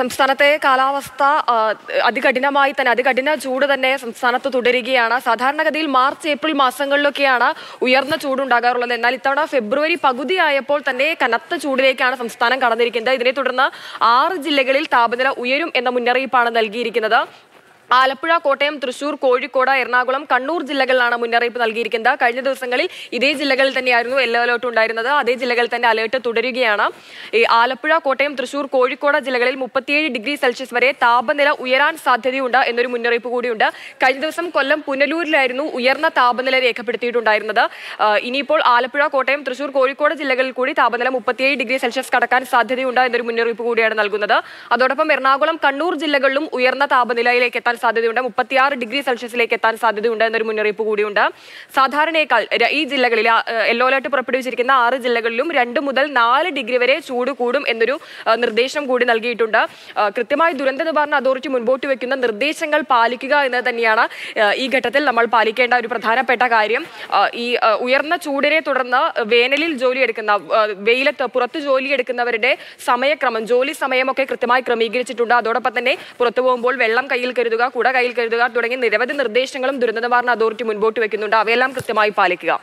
സംസ്ഥാനത്തെ കാലാവസ്ഥ അതികഠിനമായി തന്നെ അതികഠിന ചൂട് തന്നെ സംസ്ഥാനത്ത് തുടരുകയാണ്. സാധാരണഗതിയിൽ മാർച്ച് ഏപ്രിൽ മാസങ്ങളിലൊക്കെയാണ് ഉയർന്ന ചൂടുണ്ടാകാറുള്ളത്. എന്നാൽ ഇത്തവണ ഫെബ്രുവരി പകുതി ആയപ്പോൾ തന്നെ കനത്ത ചൂടിലേക്കാണ് സംസ്ഥാനം കടന്നിരിക്കുന്നത്. ഇതിനെ തുടർന്ന് 6 ജില്ലകളിൽ താപനില ഉയരും എന്ന മുന്നറിയിപ്പാണ് നൽകിയിരിക്കുന്നത്. ആലപ്പുഴ, കോട്ടയം, തൃശൂർ, കോഴിക്കോട്, എറണാകുളം, കണ്ണൂർ ജില്ലകളിലാണ് മുന്നറിയിപ്പ് നൽകിയിരിക്കുന്നത്. കഴിഞ്ഞ ദിവസങ്ങളിൽ ഇതേ ജില്ലകളിൽ തന്നെയായിരുന്നു യെല്ലോ അലേർട്ട് ഉണ്ടായിരുന്നത്. അതേ ജില്ലകളിൽ തന്നെ അലേർട്ട് തുടരുകയാണ്. ഈ ആലപ്പുഴ, കോട്ടയം, തൃശൂർ, കോഴിക്കോട് ജില്ലകളിൽ 37 ഡിഗ്രി സെൽഷ്യസ് വരെ താപനില ഉയരാൻ സാധ്യതയുണ്ട് എന്നൊരു മുന്നറിയിപ്പ് കൂടിയുണ്ട്. കഴിഞ്ഞ ദിവസം കൊല്ലം പുനലൂരിലായിരുന്നു ഉയർന്ന താപനില രേഖപ്പെടുത്തിയിട്ടുണ്ടായിരുന്നത്. ഇനിയിപ്പോൾ ആലപ്പുഴ, കോട്ടയം, തൃശൂർ, കോഴിക്കോട് ജില്ലകളിൽ കൂടി താപനില 37 ഡിഗ്രി സെൽഷ്യസ് കടക്കാൻ സാധ്യതയുണ്ട് എന്നൊരു മുന്നറിയിപ്പ് കൂടിയാണ് നൽകുന്നത്. അതോടൊപ്പം എറണാകുളം, കണ്ണൂർ ജില്ലകളിലും ഉയർന്ന താപനിലയിലേക്ക് എത്താൻ സാധ്യതയുണ്ട്. 36 ഡിഗ്രി സെൽഷ്യസിലേക്ക് എത്താൻ സാധ്യതയുണ്ട് എന്നൊരു മുന്നറിയിപ്പ് കൂടിയുണ്ട്. സാധാരണയേക്കാൾ ഈ ജില്ലകളിൽ യെല്ലോ അലേർട്ട് പുറപ്പെടുവിച്ചിരിക്കുന്ന 6 ജില്ലകളിലും 2 മുതൽ 4 ഡിഗ്രി വരെ ചൂട് കൂടും എന്നൊരു നിർദ്ദേശം കൂടി നൽകിയിട്ടുണ്ട്. കൃത്യമായി ദുരന്ത നിവാരണ അതോറിറ്റി മുൻപോട്ട് വയ്ക്കുന്ന നിർദ്ദേശങ്ങൾ പാലിക്കുക എന്നത് തന്നെയാണ് ഈ ഘട്ടത്തിൽ നമ്മൾ പാലിക്കേണ്ട ഒരു പ്രധാനപ്പെട്ട കാര്യം. ഈ ഉയർന്ന ചൂടിനെ തുടർന്ന് വേനലിൽ ജോലിയെടുക്കുന്ന വെയിലത്ത് പുറത്ത് ജോലിയെടുക്കുന്നവരുടെ സമയക്രമം ജോലി സമയമൊക്കെ കൃത്യമായി ക്രമീകരിച്ചിട്ടുണ്ട്. അതോടൊപ്പം തന്നെ പുറത്തു പോകുമ്പോൾ വെള്ളം കയ്യിൽ കരുതുക, കൂട കയ്യിൽ കരുതുക തുടങ്ങിയ നിരവധി നിർദ്ദേശങ്ങളും ദുരന്ത നിവാരണ അതോറിറ്റി മുൻപോട്ട് വയ്ക്കുന്നുണ്ട്. അവയെല്ലാം കൃത്യമായി പാലിക്കുക.